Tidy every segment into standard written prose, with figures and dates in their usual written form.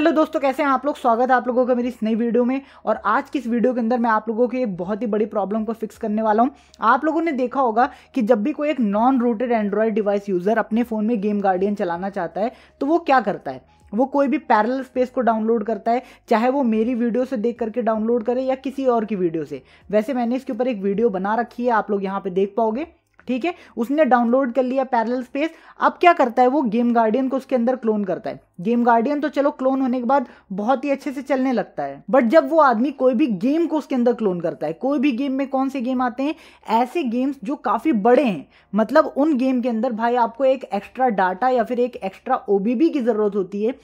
Hello दोस्तों, कैसे हैं आप लोग। स्वागत है आप लोगों का मेरी इस नई वीडियो में। और आज की इस वीडियो के अंदर मैं आप लोगों की एक बहुत ही बड़ी प्रॉब्लम को फिक्स करने वाला हूं। आप लोगों ने देखा होगा कि जब भी कोई एक non rooted Android device user अपने फ़ोन में गेम गार्डियन चलाना चाहता है तो वो क्या करता है, वो कोई भी पैरेलल स्पेस को डाउनलोड करता है, चाहे वो मेरी वीडियो से देख करके डाउनलोड करे या किसी और की वीडियो से। वैसे मैंने इसके ऊपर एक वीडियो बना रखी है, आप लोग यहाँ पर देख पाओगे, ठीक है। उसने डाउनलोड कर लिया पैरेलल स्पेस। अब क्या करता है, वो गेम गार्डियन को उसके अंदर क्लोन करता है। गेम गार्डियन तो चलो क्लोन होने के बाद बहुत ही अच्छे से चलने लगता है, बट जब वो आदमी कोई भी गेम को उसके अंदर क्लोन करता है, कोई भी गेम में कौन से गेम आते हैं, ऐसे गेम्स जो काफ़ी बड़े हैं, मतलब उन गेम के अंदर भाई आपको एक एक्स्ट्रा डाटा या फिर एक एक्स्ट्रा ओबीबी की ज़रूरत होती है,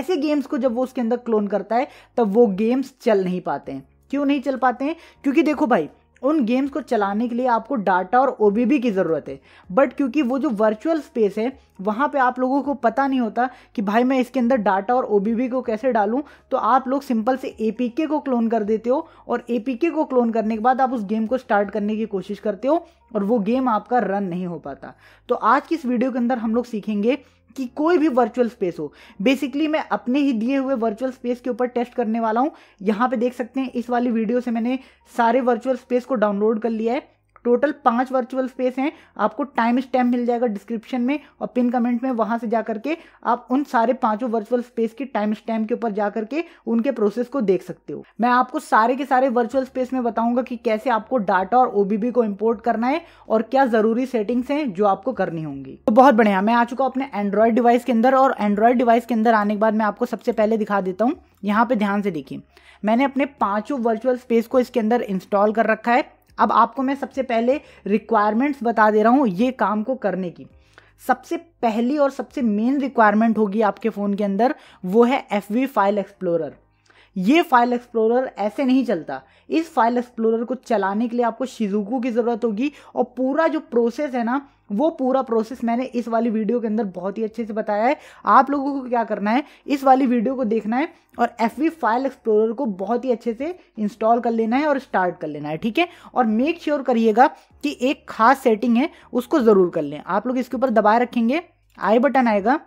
ऐसे गेम्स को जब वो उसके अंदर क्लोन करता है तब वो गेम्स चल नहीं पाते हैं। क्यों नहीं चल पाते हैं? क्योंकि देखो भाई, उन गेम्स को चलाने के लिए आपको डाटा और ओबीबी की ज़रूरत है, बट क्योंकि वो जो वर्चुअल स्पेस है वहाँ पे आप लोगों को पता नहीं होता कि भाई मैं इसके अंदर डाटा और ओबीबी को कैसे डालूँ, तो आप लोग सिंपल से एपीके को क्लोन कर देते हो और एपीके को क्लोन करने के बाद आप उस गेम को स्टार्ट करने की कोशिश करते हो और वो गेम आपका रन नहीं हो पाता। तो आज की इस वीडियो के अंदर हम लोग सीखेंगे कि कोई भी वर्चुअल स्पेस हो, बेसिकली मैं अपने ही दिए हुए वर्चुअल स्पेस के ऊपर टेस्ट करने वाला हूँ। यहाँ पे देख सकते हैं, इस वाली वीडियो से मैंने सारे वर्चुअल स्पेस को डाउनलोड कर लिया है। टोटल 5 वर्चुअल स्पेस हैं। आपको टाइम स्टैम्प मिल जाएगा डिस्क्रिप्शन में और पिन कमेंट में, वहाँ से जा करके आप उन सारे 5 वर्चुअल स्पेस की टाइम स्टैम्प के ऊपर जा करके उनके प्रोसेस को देख सकते हो। मैं आपको सारे के सारे वर्चुअल स्पेस में बताऊंगा कि कैसे आपको डाटा और ओबीबी को इम्पोर्ट करना है और क्या ज़रूरी सेटिंग्स हैं जो आपको करनी होंगी। तो बहुत बढ़िया, मैं आ चुका हूँ अपने एंड्रॉयड डिवाइस के अंदर और एंड्रॉयड डिवाइस के अंदर आने के बाद मैं आपको सबसे पहले दिखा देता हूँ। यहाँ पर ध्यान से देखिए, मैंने अपने 5 वर्चुअल स्पेस को इसके अंदर इंस्टॉल कर रखा है। अब आपको मैं सबसे पहले रिक्वायरमेंट्स बता दे रहा हूँ ये काम को करने की। सबसे पहली और सबसे मेन रिक्वायरमेंट होगी आपके फ़ोन के अंदर, वो है FV फाइल एक्सप्लोरर। ये फाइल एक्सप्लोरर ऐसे नहीं चलता। इस फाइल एक्सप्लोरर को चलाने के लिए आपको शिजुकू की ज़रूरत होगी और पूरा जो प्रोसेस है ना, वो पूरा प्रोसेस मैंने इस वाली वीडियो के अंदर बहुत ही अच्छे से बताया है। आप लोगों को क्या करना है, इस वाली वीडियो को देखना है और FV फाइल एक्सप्लोरर को बहुत ही अच्छे से इंस्टॉल कर लेना है और स्टार्ट कर लेना है, ठीक है। और मेक श्योर करिएगा कि एक खास सेटिंग है उसको ज़रूर कर लें। आप लोग इसके ऊपर दबाए रखेंगे, आई बटन आएगा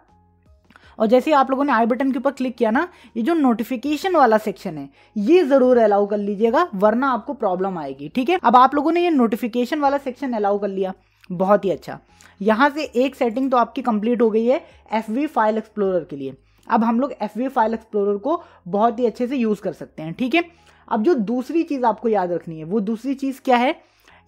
और जैसे ही आप लोगों ने आई बटन के ऊपर क्लिक किया ना, ये जो नोटिफिकेशन वाला सेक्शन है ये ज़रूर अलाउ कर लीजिएगा, वरना आपको प्रॉब्लम आएगी, ठीक है। अब आप लोगों ने ये नोटिफिकेशन वाला सेक्शन अलाउ कर लिया, बहुत ही अच्छा। यहाँ से एक सेटिंग तो आपकी कंप्लीट हो गई है FV फाइल एक्सप्लोरर के लिए। अब हम लोग FV फाइल एक्सप्लोरर को बहुत ही अच्छे से यूज़ कर सकते हैं, ठीक है। अब जो दूसरी चीज़ आपको याद रखनी है, वो दूसरी चीज़ क्या है,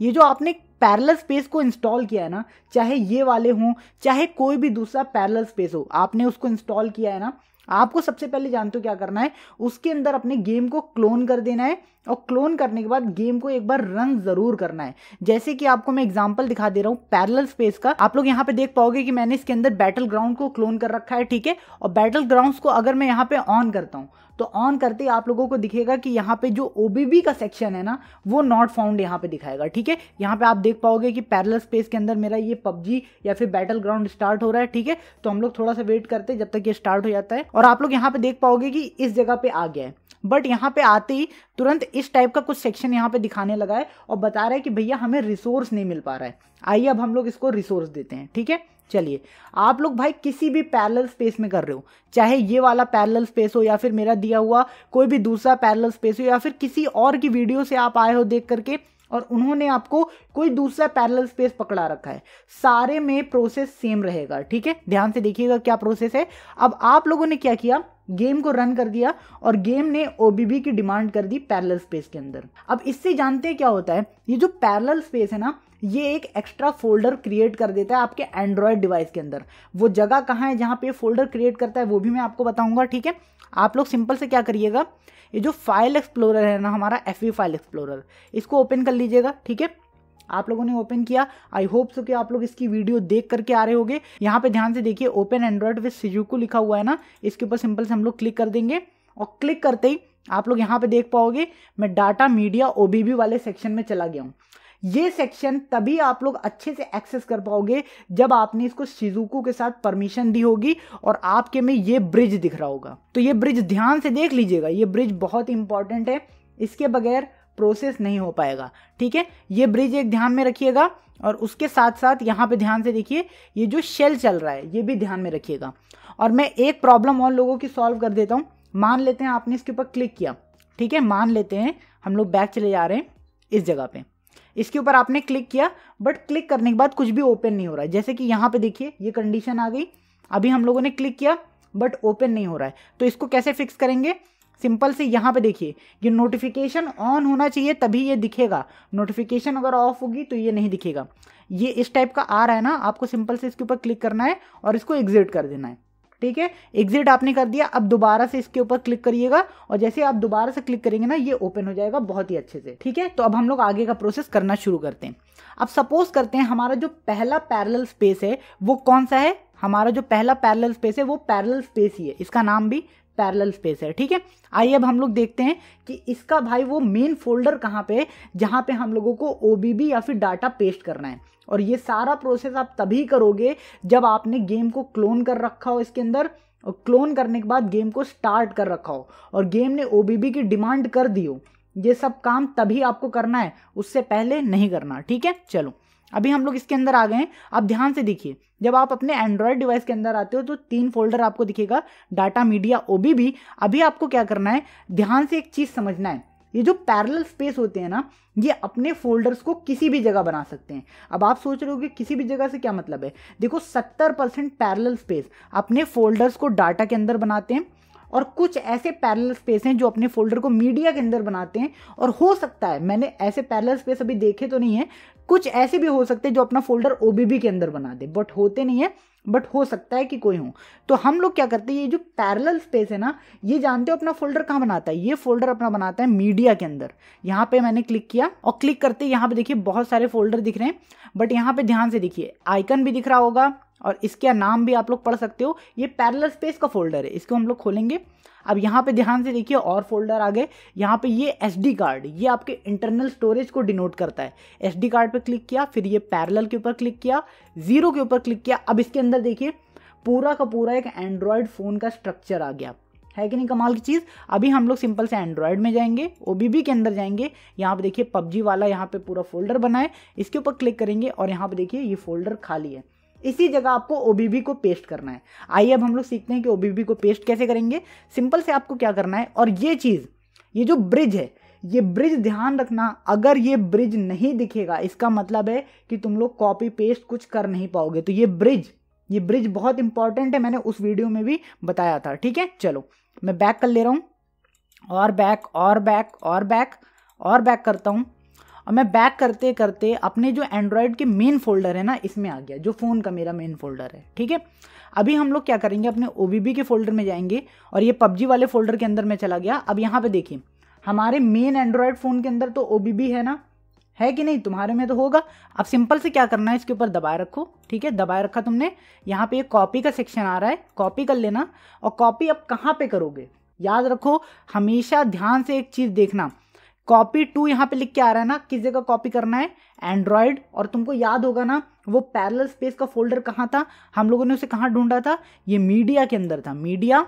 ये जो आपने पैरेलल स्पेस को इंस्टॉल किया है ना, चाहे ये वाले हों चाहे कोई भी दूसरा पैरेलल स्पेस हो, आपने उसको इंस्टॉल किया है ना, आपको सबसे पहले जानते हो क्या करना है, उसके अंदर अपने गेम को क्लोन कर देना है और क्लोन करने के बाद गेम को एक बार रन ज़रूर करना है। जैसे कि आपको मैं एग्जांपल दिखा दे रहा हूँ पैरेलल स्पेस का। आप लोग यहाँ पे देख पाओगे कि मैंने इसके अंदर बैटल ग्राउंड को क्लोन कर रखा है, ठीक है। और बैटल ग्राउंड्स को अगर मैं यहाँ पे ऑन करता हूँ तो ऑन करते ही आप लोगों को दिखेगा कि यहाँ पे जो ओबीबी का सेक्शन है ना, वो नॉट फाउंड यहाँ पे दिखाएगा, ठीक है। यहाँ पे आप देख पाओगे कि पैरेलल स्पेस के अंदर मेरा ये PUBG या फिर बैटल ग्राउंड स्टार्ट हो रहा है, ठीक है। तो हम लोग थोड़ा सा वेट करते हैं जब तक ये स्टार्ट हो जाता है और आप लोग यहाँ पे देख पाओगे कि इस जगह पे आ गया है, बट यहाँ पे आते ही तुरंत इस टाइप का कुछ सेक्शन यहाँ पे दिखाने लगा है और बता रहा है कि भैया हमें रिसोर्स नहीं मिल पा रहा है। आइए अब हम लोग इसको रिसोर्स देते हैं, ठीक है। चलिए, आप लोग भाई किसी भी पैरेलल स्पेस में कर रहे हो, चाहे ये वाला पैरेलल स्पेस हो या फिर मेरा दिया हुआ कोई भी दूसरा पैरेलल स्पेस हो या फिर किसी और की वीडियो से आप आए हो देख करके और उन्होंने आपको कोई दूसरा पैरेलल स्पेस पकड़ा रखा है, सारे में प्रोसेस सेम रहेगा, ठीक है। ध्यान से देखिएगा क्या प्रोसेस है। अब आप लोगों ने क्या किया, गेम को रन कर दिया और गेम ने ओबीबी की डिमांड कर दी पैरेलल स्पेस के अंदर। अब इससे जानते हैं क्या होता है, ये जो पैरेलल स्पेस है ना, ये एक एक्स्ट्रा फोल्डर क्रिएट कर देता है आपके एंड्रॉयड डिवाइस के अंदर। वो जगह कहाँ है जहाँ पे फोल्डर क्रिएट करता है, वो भी मैं आपको बताऊंगा, ठीक है। आप लोग सिंपल से क्या करिएगा, ये जो फाइल एक्सप्लोरर है ना हमारा FV फाइल एक्सप्लोरर, इसको ओपन कर लीजिएगा, ठीक है। आप लोगों ने ओपन किया, आई होप सो कि आप लोग इसकी वीडियो देख करके आ रहे होंगे। यहाँ पे ध्यान से देखिए, ओपन एंड्रॉयड विद शिजुकू लिखा हुआ है ना, इसके ऊपर सिंपल से हम लोग क्लिक कर देंगे और क्लिक करते ही आप लोग यहाँ पे देख पाओगे मैं डाटा मीडिया ओबीबी वाले सेक्शन में चला गया हूँ। ये सेक्शन तभी आप लोग अच्छे से एक्सेस कर पाओगे जब आपने इसको शिजुकू के साथ परमिशन दी होगी और आपके में ये ब्रिज दिख रहा होगा। तो ये ब्रिज ध्यान से देख लीजिएगा, ये ब्रिज बहुत इंपॉर्टेंट है, इसके बगैर प्रोसेस नहीं हो पाएगा, ठीक है। ये ब्रिज एक ध्यान में रखिएगा और उसके साथ साथ यहाँ पे ध्यान से देखिए ये जो शेल चल रहा है ये भी ध्यान में रखिएगा। और मैं एक प्रॉब्लम और लोगों की सॉल्व कर देता हूँ। मान लेते हैं आपने इसके ऊपर क्लिक किया, ठीक है, मान लेते हैं हम लोग बैक चले जा रहे हैं इस जगह पे, इसके ऊपर आपने क्लिक किया, बट क्लिक करने के बाद कुछ भी ओपन नहीं हो रहा है। जैसे कि यहाँ पे देखिए ये कंडीशन आ गई, अभी हम लोगों ने क्लिक किया बट ओपन नहीं हो रहा है। तो इसको कैसे फिक्स करेंगे? सिंपल से यहाँ पे देखिए ये नोटिफिकेशन ऑन होना चाहिए तभी ये दिखेगा, नोटिफिकेशन अगर ऑफ होगी तो ये नहीं दिखेगा। ये इस टाइप का आ रहा है ना, आपको सिंपल से इसके ऊपर क्लिक करना है और इसको एग्जिट कर देना है, ठीक है, एग्जिट आपने कर दिया। अब दोबारा से इसके ऊपर क्लिक करिएगा और जैसे आप दोबारा से क्लिक करेंगे ना ये ओपन हो जाएगा बहुत ही अच्छे से, ठीक है। तो अब हम लोग आगे का प्रोसेस करना शुरू करते हैं। अब सपोज करते हैं हमारा जो पहला पैरेलल स्पेस है वो कौन सा है, हमारा जो पहला पैरेलल स्पेस है वो पैरेलल स्पेस ही है, इसका नाम भी पैरेलल स्पेस है, ठीक है। आइए अब हम लोग देखते हैं कि इसका भाई वो मेन फोल्डर कहाँ पे है जहाँ पे हम लोगों को ओबीबी या फिर डाटा पेस्ट करना है। और ये सारा प्रोसेस आप तभी करोगे जब आपने गेम को क्लोन कर रखा हो इसके अंदर, और क्लोन करने के बाद गेम को स्टार्ट कर रखा हो और गेम ने ओबीबी की डिमांड कर दी हो। ये सब काम तभी आपको करना है, उससे पहले नहीं करना, ठीक है। चलो अभी हम लोग इसके अंदर आ गए हैं। आप ध्यान से देखिए, जब आप अपने एंड्रॉयड डिवाइस के अंदर आते हो तो तीन फोल्डर आपको दिखेगा, डाटा, मीडिया, ओबीबी। अभी आपको क्या करना है, ध्यान से एक चीज़ समझना है, ये जो पैरेलल स्पेस होते हैं ना ये अपने फोल्डर्स को किसी भी जगह बना सकते हैं। अब आप सोच रहे हो कि किसी भी जगह से क्या मतलब है, देखो 70% पैरेलल स्पेस अपने फोल्डर्स को डाटा के अंदर बनाते हैं और कुछ ऐसे पैरेलल स्पेस हैं जो अपने फोल्डर को मीडिया के अंदर बनाते हैं। और हो सकता है, मैंने ऐसे पैरेलल स्पेस अभी देखे तो नहीं है, कुछ ऐसे भी हो सकते हैं जो अपना फोल्डर ओबीबी के अंदर बना दे, बट होते नहीं है, बट हो सकता है कि कोई हो। तो हम लोग क्या करते हैं, ये जो पैरेलल स्पेस है ना ये जानते हो अपना फोल्डर कहाँ बनाता है, ये फोल्डर अपना बनाता है मीडिया के अंदर। यहाँ पे मैंने क्लिक किया और क्लिक करते यहाँ पे देखिए बहुत सारे फोल्डर दिख रहे हैं, बट यहाँ पे ध्यान से देखिए आइकन भी दिख रहा होगा और इसका नाम भी आप लोग पढ़ सकते हो, ये पैरेलल स्पेस का फोल्डर है, इसको हम लोग खोलेंगे। अब यहाँ पे ध्यान से देखिए और फोल्डर आ गए, यहाँ पे ये SD कार्ड, ये आपके इंटरनल स्टोरेज को डिनोट करता है। SD कार्ड पे क्लिक किया, फिर ये पैरेलल के ऊपर क्लिक किया, 0 के ऊपर क्लिक किया। अब इसके अंदर देखिए पूरा का पूरा एक एंड्रॉयड फ़ोन का स्ट्रक्चर आ गया है कि नहीं, कमाल की चीज़। अभी हम लोग सिंपल से एंड्रॉयड में जाएंगे, ओबीबी के अंदर जाएंगे, यहाँ पे देखिए PUBG वाला यहाँ पे पूरा फोल्डर बना है, इसके ऊपर क्लिक करेंगे और यहाँ पे देखिए ये फोल्डर खाली है। इसी जगह आपको ओबीबी को पेस्ट करना है। आइए अब हम लोग सीखते हैं कि ओबीबी को पेस्ट कैसे करेंगे। सिंपल से आपको क्या करना है, और ये चीज़, ये जो ब्रिज है, ये ब्रिज ध्यान रखना, अगर ये ब्रिज नहीं दिखेगा इसका मतलब है कि तुम लोग कॉपी पेस्ट कुछ कर नहीं पाओगे। तो ये ब्रिज बहुत इंपॉर्टेंट है, मैंने उस वीडियो में भी बताया था, ठीक है। चलो मैं बैक कर ले रहा हूँ और बैक और बैक और बैक और बैक करता हूँ, और मैं बैक करते करते अपने जो एंड्रॉयड के मेन फोल्डर है ना इसमें आ गया, जो फ़ोन का मेरा मेन फोल्डर है, ठीक है। अभी हम लोग क्या करेंगे, अपने ओबीबी के फोल्डर में जाएंगे और ये PUBG वाले फोल्डर के अंदर में चला गया। अब यहाँ पे देखिए हमारे मेन एंड्रॉयड फ़ोन के अंदर तो ओबीबी है ना, है कि नहीं, तुम्हारे में तो होगा। अब सिंपल से क्या करना है, इसके ऊपर दबाए रखो, ठीक है, दबाए रखा तुमने, यहाँ पर ये कॉपी का सेक्शन आ रहा है, कॉपी कर लेना। और कॉपी अब कहाँ पर करोगे, याद रखो हमेशा ध्यान से एक चीज़ देखना, कॉपी टू यहाँ पे लिख के आ रहा है ना, किस जगह कॉपी करना है, एंड्रॉयड। और तुमको याद होगा ना वो पैरेलल स्पेस का फोल्डर कहाँ था, हम लोगों ने उसे कहाँ ढूंढा था, ये मीडिया के अंदर था। Media,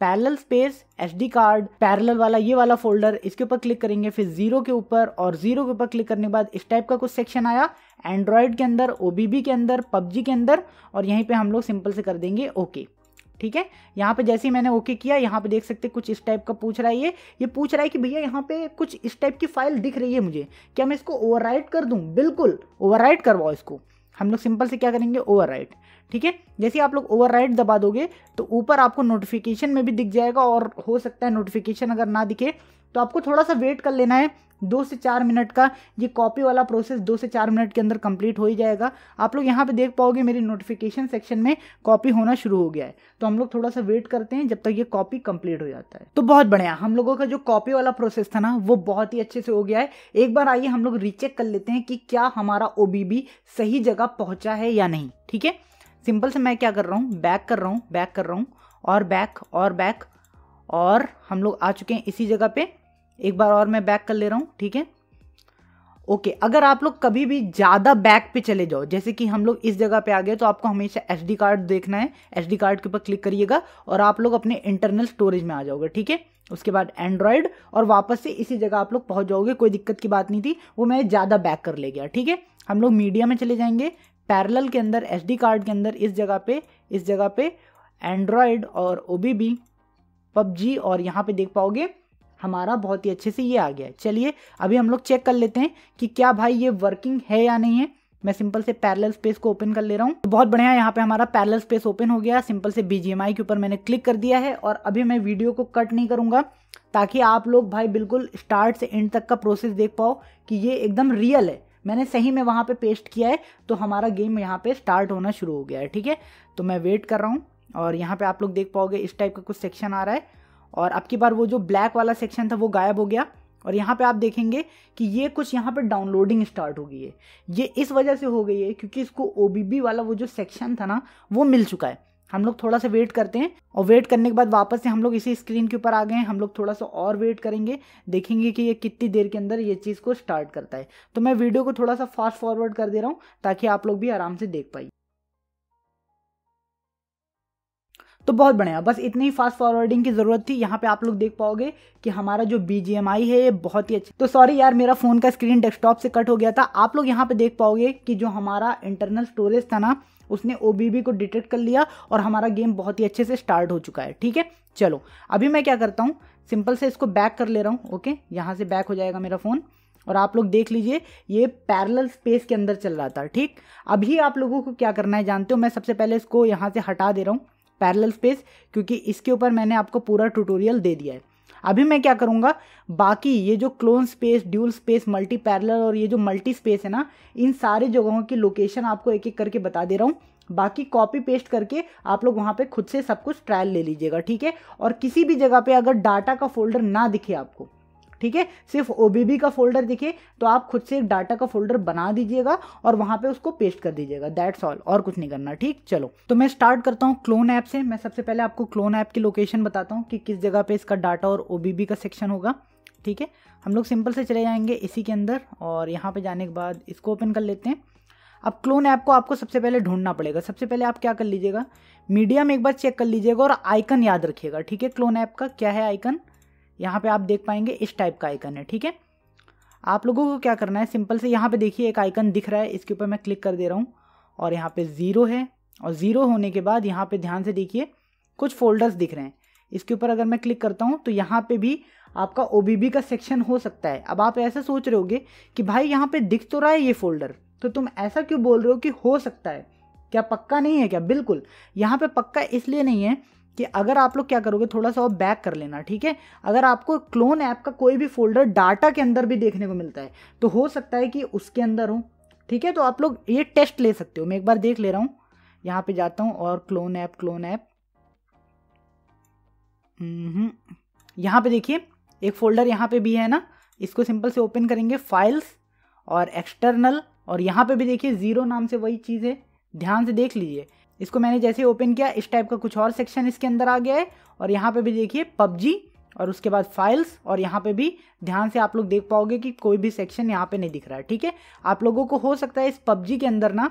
parallel space, SD card, parallel वाला ये वाला फोल्डर, इसके ऊपर क्लिक करेंगे, फिर 0 के ऊपर, और 0 के ऊपर क्लिक करने के बाद इस टाइप का कुछ सेक्शन आया, एंड्रॉयड के अंदर, ओबीबी के अंदर, PUBG के अंदर, और यहीं पर हम लोग सिंपल से कर देंगे ओके, ठीक है। यहाँ पे जैसे ही मैंने ओके किया, यहाँ पे देख सकते हैं कुछ इस टाइप का पूछ रहा है, ये पूछ रहा है कि भैया यहाँ पे कुछ इस टाइप की फाइल दिख रही है मुझे, क्या मैं इसको ओवरराइट कर दूँ? बिल्कुल ओवरराइट करवाओ इसको। हम लोग सिंपल से क्या करेंगे, ओवरराइट, ठीक है। जैसे आप लोग ओवरराइट दबा दोगे तो ऊपर आपको नोटिफिकेशन में भी दिख जाएगा, और हो सकता है नोटिफिकेशन अगर ना दिखे तो आपको थोड़ा सा वेट कर लेना है, 2 से 4 मिनट का, ये कॉपी वाला प्रोसेस 2 से 4 मिनट के अंदर कंप्लीट हो ही जाएगा। आप लोग यहाँ पे देख पाओगे मेरी नोटिफिकेशन सेक्शन में कॉपी होना शुरू हो गया है, तो हम लोग थोड़ा सा वेट करते हैं जब तक ये कॉपी कंप्लीट हो जाता है। तो बहुत बढ़िया, हम लोगों का जो कॉपी वाला प्रोसेस था ना वो बहुत ही अच्छे से हो गया है। एक बार आइए हम लोग रीचेक कर लेते हैं कि क्या हमारा ओबीबी सही जगह पहुँचा है या नहीं, ठीक है। सिंपल से मैं क्या कर रहा हूँ, बैक कर रहा हूँ, बैक कर रहा हूँ और बैक और बैक, और हम लोग आ चुके हैं इसी जगह पे। एक बार और मैं बैक कर ले रहा हूँ, ठीक है, ओके। अगर आप लोग कभी भी ज़्यादा बैक पे चले जाओ, जैसे कि हम लोग इस जगह पे आ गए, तो आपको हमेशा SD कार्ड देखना है, SD कार्ड के ऊपर क्लिक करिएगा और आप लोग अपने इंटरनल स्टोरेज में आ जाओगे, ठीक है। उसके बाद एंड्रॉयड, और वापस से इसी जगह आप लोग पहुँच जाओगे, कोई दिक्कत की बात नहीं थी, वो मैं ज़्यादा बैक कर ले गया, ठीक है। हम लोग मीडिया में चले जाएंगे, पैरेलल के अंदर, SD कार्ड के अंदर, इस जगह पे एंड्रॉयड और ओबीबी, PUBG और यहाँ पे देख पाओगे हमारा बहुत ही अच्छे से ये आ गया है। चलिए अभी हम लोग चेक कर लेते हैं कि क्या भाई ये वर्किंग है या नहीं है। मैं सिंपल से पैरेलल स्पेस को ओपन कर ले रहा हूँ। तो बहुत बढ़िया, यहाँ पे हमारा पैरेलल स्पेस ओपन हो गया। सिंपल से BGMI के ऊपर मैंने क्लिक कर दिया है और अभी मैं वीडियो को कट नहीं करूँगा ताकि आप लोग भाई बिल्कुल स्टार्ट से एंड तक का प्रोसेस देख पाओ कि ये एकदम रियल है, मैंने सही में वहाँ पे पेस्ट किया है। तो हमारा गेम यहाँ पे स्टार्ट होना शुरू हो गया है, ठीक है। तो मैं वेट कर रहा हूँ और यहाँ पे आप लोग देख पाओगे इस टाइप का कुछ सेक्शन आ रहा है और अब की बार वो जो ब्लैक वाला सेक्शन था वो गायब हो गया और यहाँ पे आप देखेंगे कि ये कुछ यहाँ पे डाउनलोडिंग स्टार्ट हो गई है। ये इस वजह से हो गई है क्योंकि इसको OBB वाला वो जो सेक्शन था ना वो मिल चुका है। हम लोग थोड़ा सा वेट करते हैं और वेट करने के बाद वापस से हम लोग इसी स्क्रीन के ऊपर आ गए हैं। हम लोग थोड़ा सा और वेट करेंगे, देखेंगे कि ये कितनी देर के अंदर ये चीज़ को स्टार्ट करता है। तो मैं वीडियो को थोड़ा सा फास्ट फॉरवर्ड कर दे रहा हूँ ताकि आप लोग भी आराम से देख पाइए। तो बहुत बढ़िया, बस इतनी ही फास्ट फॉरवर्डिंग की जरूरत थी। यहाँ पे आप लोग देख पाओगे कि हमारा जो BGMI है ये बहुत ही अच्छा। तो सॉरी यार, मेरा फोन का स्क्रीन डेस्कटॉप से कट हो गया था। आप लोग यहाँ पे देख पाओगे कि जो हमारा इंटरनल स्टोरेज था ना उसने OBB को डिटेक्ट कर लिया और हमारा गेम बहुत ही अच्छे से स्टार्ट हो चुका है, ठीक है। चलो अभी मैं क्या करता हूँ, सिंपल से इसको बैक कर ले रहा हूँ। ओके, यहाँ से बैक हो जाएगा मेरा फोन और आप लोग देख लीजिए ये पैरेलल स्पेस के अंदर चल रहा था, ठीक। अभी आप लोगों को क्या करना है जानते हो, मैं सबसे पहले इसको यहाँ से हटा दे रहा हूँ पैरेलल स्पेस, क्योंकि इसके ऊपर मैंने आपको पूरा ट्यूटोरियल दे दिया है। अभी मैं क्या करूँगा, बाकी ये जो clone space, dual space, multi parallel और ये जो मल्टी स्पेस है ना, इन सारे जगहों की लोकेशन आपको एक एक करके बता दे रहा हूँ। बाकी कॉपी पेस्ट करके आप लोग वहाँ पे खुद से सब कुछ ट्रायल ले लीजिएगा, ठीक है। और किसी भी जगह पे अगर डाटा का फोल्डर ना दिखे आपको, ठीक है, सिर्फ OBB का फोल्डर दिखे, तो आप खुद से एक डाटा का फोल्डर बना दीजिएगा और वहाँ पे उसको पेस्ट कर दीजिएगा। दैट्स ऑल, और कुछ नहीं करना, ठीक। चलो तो मैं स्टार्ट करता हूँ क्लोन ऐप से। मैं सबसे पहले आपको क्लोन ऐप की लोकेशन बताता हूँ कि किस जगह पे इसका डाटा और OBB का सेक्शन होगा, ठीक है। हम लोग सिंपल से चले जाएंगे इसी के अंदर और यहाँ पर जाने के बाद इसको ओपन कर लेते हैं। अब क्लोन ऐप को आपको सबसे पहले ढूंढना पड़ेगा। सबसे पहले आप क्या कर लीजिएगा, मीडिया में एक बार चेक कर लीजिएगा और आइकन याद रखिएगा, ठीक है। क्लोन ऐप का क्या है आइकन, यहाँ पे आप देख पाएंगे इस टाइप का आइकन है, ठीक है। आप लोगों को क्या करना है, सिंपल से यहाँ पे देखिए एक आइकन दिख रहा है, इसके ऊपर मैं क्लिक कर दे रहा हूँ और यहाँ पे ज़ीरो है और ज़ीरो होने के बाद यहाँ पे ध्यान से देखिए कुछ फोल्डर्स दिख रहे हैं। इसके ऊपर अगर मैं क्लिक करता हूँ तो यहाँ पे भी आपका OBB का सेक्शन हो सकता है। अब आप ऐसा सोच रहे होगे कि भाई यहाँ पर दिख तो रहा है ये फोल्डर, तो तुम ऐसा क्यों बोल रहे हो कि हो सकता है, क्या पक्का नहीं है क्या? बिल्कुल, यहाँ पर पक्का इसलिए नहीं है कि अगर आप लोग क्या करोगे, थोड़ा सा और बैक कर लेना, ठीक है। अगर आपको क्लोन ऐप का कोई भी फोल्डर डाटा के अंदर भी देखने को मिलता है तो हो सकता है कि उसके अंदर हो, ठीक है। तो आप लोग ये टेस्ट ले सकते हो। मैं एक बार देख ले रहा हूँ, यहाँ पे जाता हूँ और क्लोन ऐप यहाँ पे देखिए एक फोल्डर यहाँ पे भी है ना, इसको सिंपल से ओपन करेंगे, फाइल्स और एक्सटर्नल, और यहाँ पे भी देखिए जीरो नाम से वही चीज़ है। ध्यान से देख लीजिए, इसको मैंने जैसे ओपन किया इस टाइप का कुछ और सेक्शन इसके अंदर आ गया है और यहाँ पे भी देखिए PUBG और उसके बाद फाइल्स और यहाँ पे भी ध्यान से आप लोग देख पाओगे कि कोई भी सेक्शन यहाँ पे नहीं दिख रहा है, ठीक है। आप लोगों को हो सकता है इस PUBG के अंदर ना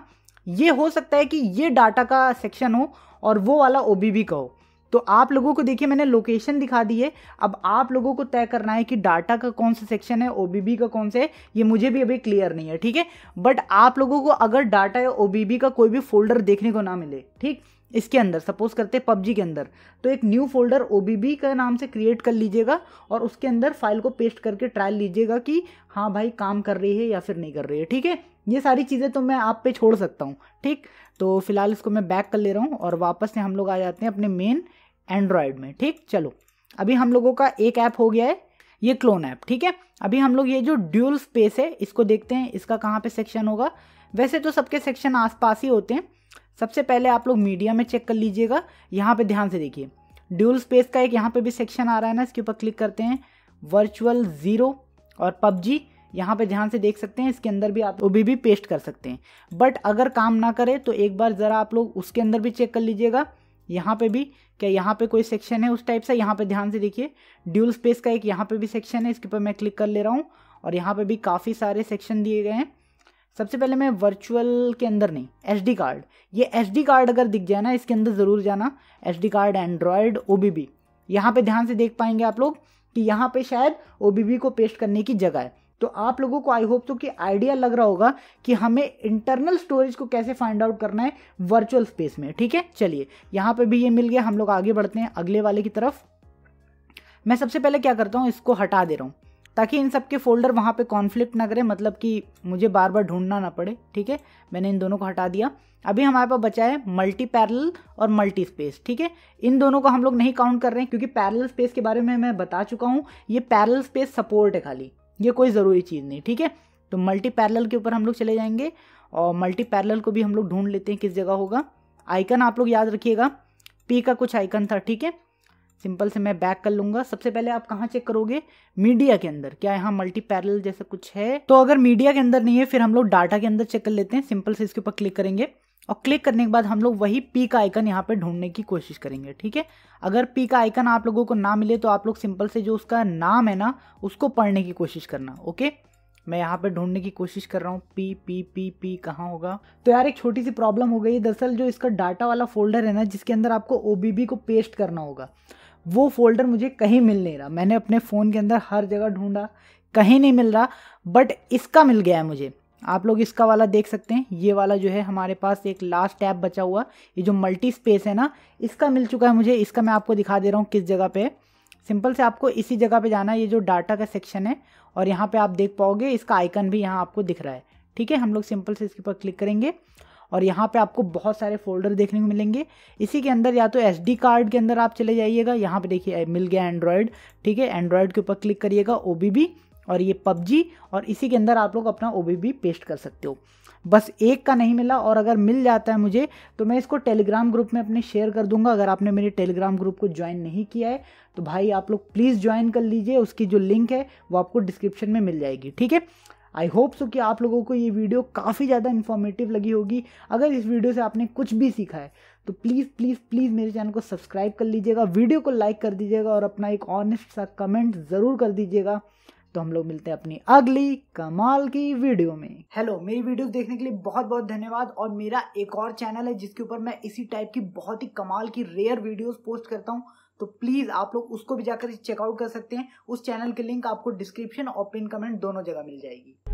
ये हो सकता है कि ये डाटा का सेक्शन हो और वो वाला OBB का हो। तो आप लोगों को देखिए मैंने लोकेशन दिखा दी है। अब आप लोगों को तय करना है कि डाटा का कौन सा सेक्शन है, OBB का कौन सा है, ये मुझे भी अभी क्लियर नहीं है, ठीक है। बट आप लोगों को अगर डाटा या OBB का कोई भी फोल्डर देखने को ना मिले, ठीक, इसके अंदर सपोज करते हैं PUBG के अंदर, तो एक न्यू फोल्डर OBB का नाम से क्रिएट कर लीजिएगा और उसके अंदर फाइल को पेस्ट करके ट्रायल लीजिएगा कि हाँ भाई काम कर रही है या फिर नहीं कर रही है, ठीक है। ये सारी चीज़ें तो मैं आप पे छोड़ सकता हूँ, ठीक। तो फिलहाल इसको मैं बैक कर ले रहा हूँ और वापस से हम लोग आ जाते हैं अपने मेन एंड्रॉयड में, ठीक। चलो अभी हम लोगों का एक ऐप हो गया है, ये क्लोन ऐप, ठीक है। अभी हम लोग ये जो ड्यूल स्पेस है इसको देखते हैं, इसका कहाँ पे सेक्शन होगा। वैसे तो सबके सेक्शन आसपास ही होते हैं। सबसे पहले आप लोग मीडिया में चेक कर लीजिएगा, यहाँ पे ध्यान से देखिए ड्यूल स्पेस का एक यहाँ पे भी सेक्शन आ रहा है ना, इसके ऊपर क्लिक करते हैं, वर्चुअल ज़ीरो और PUBG यहाँ पे ध्यान से देख सकते हैं। इसके अंदर भी आप OBB पेस्ट कर सकते हैं, बट अगर काम ना करे तो एक बार ज़रा आप लोग उसके अंदर भी चेक कर लीजिएगा, यहाँ पे भी क्या यहाँ पे कोई सेक्शन है उस टाइप से। यहाँ पे ध्यान से देखिए ड्यूल स्पेस का एक यहाँ पे भी सेक्शन है, इसके ऊपर मैं क्लिक कर ले रहा हूँ और यहाँ पे भी काफ़ी सारे सेक्शन दिए गए हैं। सबसे पहले मैं वर्चुअल के अंदर नहीं, SD कार्ड, ये SD कार्ड अगर दिख जाए ना इसके अंदर ज़रूर जाना। SD कार्ड, एंड्रॉयड, OBB, यहाँ पर ध्यान से देख पाएंगे आप लोग कि यहाँ पर शायद OBB को पेस्ट करने की जगह है। तो आप लोगों को आई होप तो कि आइडिया लग रहा होगा कि हमें इंटरनल स्टोरेज को कैसे फाइंड आउट करना है वर्चुअल स्पेस में, ठीक है। चलिए यहाँ पे भी ये मिल गया, हम लोग आगे बढ़ते हैं अगले वाले की तरफ। मैं सबसे पहले क्या करता हूँ, इसको हटा दे रहा हूँ ताकि इन सब के फ़ोल्डर वहाँ पे कॉन्फ्लिक्ट ना करें, मतलब कि मुझे बार बार ढूंढना ना पड़े। ठीक है, मैंने इन दोनों को हटा दिया। अभी हमारे पास बचा है मल्टी पैरेलल और मल्टी स्पेस। ठीक है, इन दोनों को हम लोग नहीं काउंट कर रहे हैं क्योंकि पैरेलल स्पेस के बारे में मैं बता चुका हूँ, ये पैरेलल स्पेस सपोर्ट है खाली, ये कोई ज़रूरी चीज़ नहीं। ठीक है, तो मल्टी पैरेलल के ऊपर हम लोग चले जाएंगे और मल्टी पैरेलल को भी हम लोग ढूंढ लेते हैं किस जगह होगा। आइकन आप लोग याद रखिएगा, पी का कुछ आइकन था। ठीक है, सिंपल से मैं बैक कर लूँगा। सबसे पहले आप कहाँ चेक करोगे, मीडिया के अंदर। क्या यहाँ मल्टी पैरेलल जैसा कुछ है? तो अगर मीडिया के अंदर नहीं है फिर हम लोग डाटा के अंदर चेक कर लेते हैं। सिंपल से इसके ऊपर क्लिक करेंगे और क्लिक करने के बाद हम लोग वही पी का आइकन यहाँ पे ढूंढने की कोशिश करेंगे। ठीक है, अगर पी का आइकन आप लोगों को ना मिले तो आप लोग सिंपल से जो उसका नाम है ना उसको पढ़ने की कोशिश करना। ओके, मैं यहाँ पे ढूंढने की कोशिश कर रहा हूँ, पी पी पी पी कहाँ होगा। तो यार एक छोटी सी प्रॉब्लम हो गई है, दरअसल जो इसका डाटा वाला फोल्डर है ना जिसके अंदर आपको ओबीबी को पेस्ट करना होगा, वो फोल्डर मुझे कहीं मिल नहीं रहा। मैंने अपने फ़ोन के अंदर हर जगह ढूंढा, कहीं नहीं मिल रहा, बट इसका मिल गया है मुझे। आप लोग इसका वाला देख सकते हैं, ये वाला जो है हमारे पास एक लास्ट टैब बचा हुआ, ये जो मल्टी स्पेस है ना इसका मिल चुका है मुझे। इसका मैं आपको दिखा दे रहा हूँ किस जगह पे। सिंपल से आपको इसी जगह पे जाना है, ये जो डाटा का सेक्शन है, और यहाँ पे आप देख पाओगे इसका आइकन भी यहाँ आपको दिख रहा है। ठीक है, हम लोग सिंपल से इसके ऊपर क्लिक करेंगे और यहाँ पे आपको बहुत सारे फोल्डर देखने को मिलेंगे। इसी के अंदर या तो एसडी कार्ड के अंदर आप चले जाइएगा, यहाँ पे देखिए मिल गया एंड्रॉयड। ठीक है, एंड्रॉयड के ऊपर क्लिक करिएगा, ओबीबी, और ये पबजी, और इसी के अंदर आप लोग अपना ओबीबी पेस्ट कर सकते हो। बस एक का नहीं मिला, और अगर मिल जाता है मुझे तो मैं इसको टेलीग्राम ग्रुप में अपने शेयर कर दूंगा। अगर आपने मेरे टेलीग्राम ग्रुप को ज्वाइन नहीं किया है तो भाई आप लोग प्लीज़ ज्वाइन कर लीजिए, उसकी जो लिंक है वो आपको डिस्क्रिप्शन में मिल जाएगी। ठीक है, आई होप सो कि आप लोगों को ये वीडियो काफ़ी ज़्यादा इन्फॉर्मेटिव लगी होगी। अगर इस वीडियो से आपने कुछ भी सीखा है तो प्लीज़ प्लीज़ प्लीज़ मेरे चैनल को सब्सक्राइब कर लीजिएगा, वीडियो को लाइक कर दीजिएगा और अपना एक ऑनेस्ट सा कमेंट ज़रूर कर दीजिएगा। तो हम लोग मिलते हैं अपनी अगली कमाल की वीडियो में। हेलो, मेरी वीडियोस देखने के लिए बहुत बहुत धन्यवाद। और मेरा एक और चैनल है जिसके ऊपर मैं इसी टाइप की बहुत ही कमाल की रेयर वीडियोस पोस्ट करता हूं, तो प्लीज़ आप लोग उसको भी जाकर चेकआउट कर सकते हैं। उस चैनल की लिंक आपको डिस्क्रिप्शन और पिन कमेंट दोनों जगह मिल जाएगी।